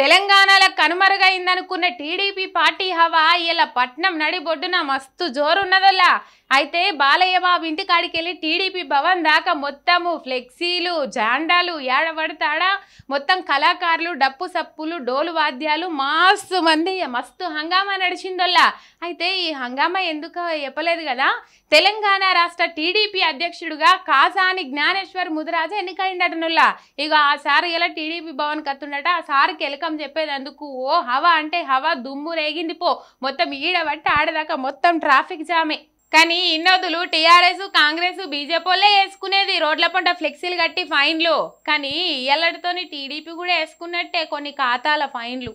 తెలంగాణలో కనుమరుగైందనుకున్న TDP party హవా ఇలా పట్నం నడిబొడ్డున మస్తు జోరున్నదల్ల అయితే బాలయ్య బాబు ఇంటికాడికి వెళ్ళి టీడీపీ భవన్ దాకా మొత్తము ఫ్లెక్సీలు జాండాలు ఏడబడతాడా మొత్తం కళాకారులు డప్పు సప్పులు డోలు వాద్యాలు మస్తు మంది మస్తు హంగామా నడిచిందొల్లా। అయితే ఈ హంగామా ఎందుకు చెప్పలేదు కదా, తెలంగాణ రాష్ట్ర టీడీపీ అధ్యక్షుడిగా కాసాని జ్ఞానేశ్వర్ ముదిరాజ్ ఎన్నికైండటనుల్లా। ఇక ఆ సారి ఇలా టీడీపీ భవన్ కత్తుండట ఆ సారికి చెప్పేదందుకు ఓ హవా అంటే హవా దుమ్ము రేగింది పో మొత్తం ఈడబట్టి ఆడదాకా మొత్తం ట్రాఫిక్ జామే। కానీ ఇన్నోదులు టీఆర్ఎస్ కాంగ్రెస్ బీజేపీలే వేసుకునేది రోడ్ల పంట ఫ్లెక్సీలు కట్టి ఫైన్లు, కానీ ఇయ్యలతో టీడీపీ కూడా వేసుకున్నట్టే కొన్ని ఖాతాల ఫైన్లు।